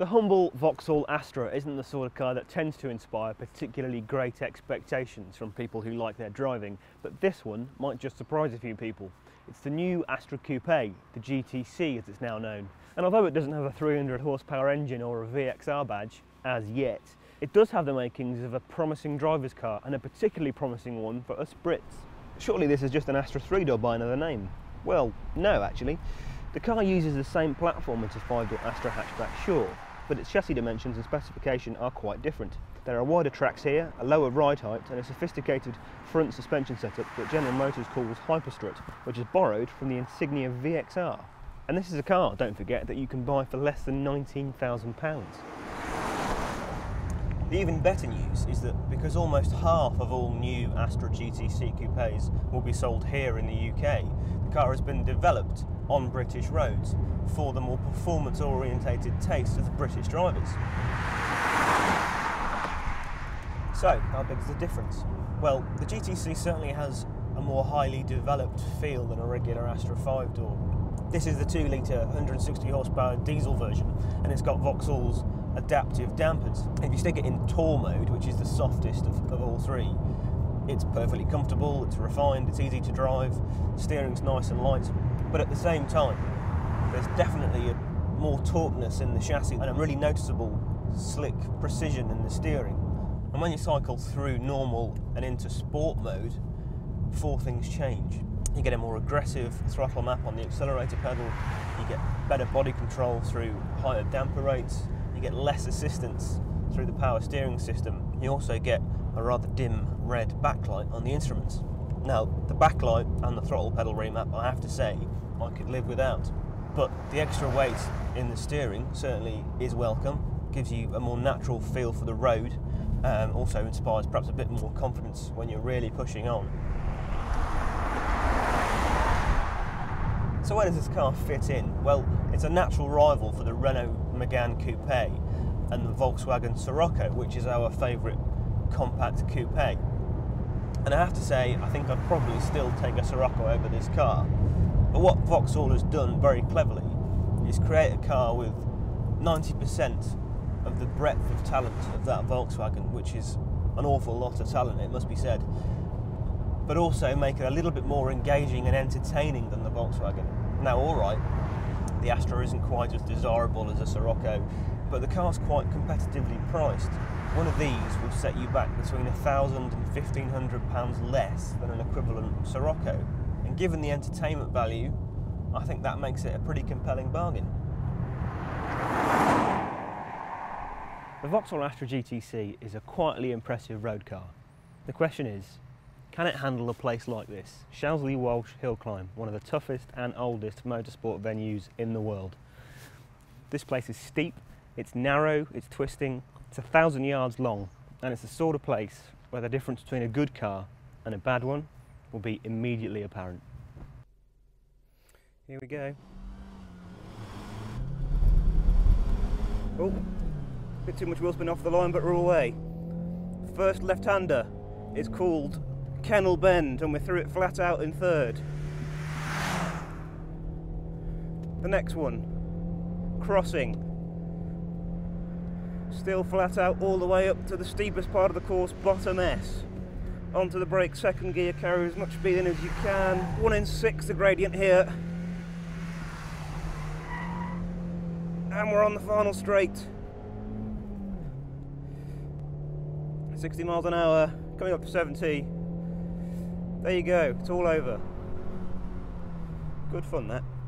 The humble Vauxhall Astra isn't the sort of car that tends to inspire particularly great expectations from people who like their driving, but this one might just surprise a few people. It's the new Astra Coupe, the GTC as it's now known. And although it doesn't have a 300 horsepower engine or a VXR badge, as yet, it does have the makings of a promising driver's car, and a particularly promising one for us Brits. Surely this is just an Astra 3-door by another name. Well, no actually. The car uses the same platform as the 5-door Astra hatchback, sure, but its chassis dimensions and specification are quite different. There are wider tracks here, a lower ride height and a sophisticated front suspension setup that General Motors calls Hyperstrut, which is borrowed from the Insignia VXR. And this is a car, don't forget, that you can buy for less than £19,000. The even better news is that because almost half of all new Astra GTC coupes will be sold here in the UK, the car has been developed on British roads for the more performance-orientated taste of the British drivers. So, how big is the difference? Well, the GTC certainly has a more highly developed feel than a regular Astra 5-door. This is the 2-litre, 160-horsepower diesel version, and it's got Vauxhall's adaptive dampers. If you stick it in tour mode, which is the softest of all three, it's perfectly comfortable, it's refined, it's easy to drive, steering's nice and light, but at the same time, there's definitely more torqueness in the chassis and a really noticeable slick precision in the steering. And when you cycle through normal and into sport mode, four things change. You get a more aggressive throttle map on the accelerator pedal, you get better body control through higher damper rates, you get less assistance through the power steering system, you also get a rather dim red backlight on the instruments. Now, the backlight and the throttle pedal remap, I have to say, I could live without. But the extra weight in the steering certainly is welcome, gives you a more natural feel for the road, and also inspires perhaps a bit more confidence when you're really pushing on. So where does this car fit in? Well, it's a natural rival for the Renault Megane Coupe and the Volkswagen Scirocco, which is our favourite compact coupe. And I have to say, I think I'd probably still take a Scirocco over this car. But what Vauxhall has done very cleverly is create a car with 90% of the breadth of talent of that Volkswagen, which is an awful lot of talent, it must be said, but also make it a little bit more engaging and entertaining than the Volkswagen. Now, all right, the Astra isn't quite as desirable as a Scirocco, but the car's quite competitively priced. One of these will set you back between £1,000 and £1,500 less than an equivalent Scirocco. And given the entertainment value, I think that makes it a pretty compelling bargain. The Vauxhall Astra GTC is a quietly impressive road car. The question is, can it handle a place like this? Chelmsley Walsh Hill Climb, one of the toughest and oldest motorsport venues in the world. This place is steep, it's narrow, it's twisting, it's 1,000 yards long, and it's the sort of place where the difference between a good car and a bad one will be immediately apparent. Here we go. Oh, a bit too much wheel spin off the line, but we're away. First left-hander is called Kennel Bend, and we threw it flat out in third. The next one, Crossing. Still flat out all the way up to the steepest part of the course, bottom S. Onto the brake, second gear, carry as much speed in as you can. 1 in 6 the gradient here. And we're on the final straight. 60 miles an hour, coming up to 70. There you go, it's all over. Good fun that.